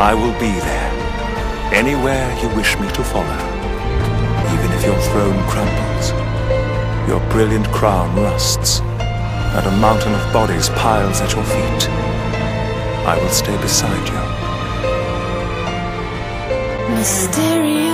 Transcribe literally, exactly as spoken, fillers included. I will be there, anywhere you wish me to follow. Even if your throne crumbles, your brilliant crown rusts, and a mountain of bodies piles at your feet, I will stay beside you. Mysterious.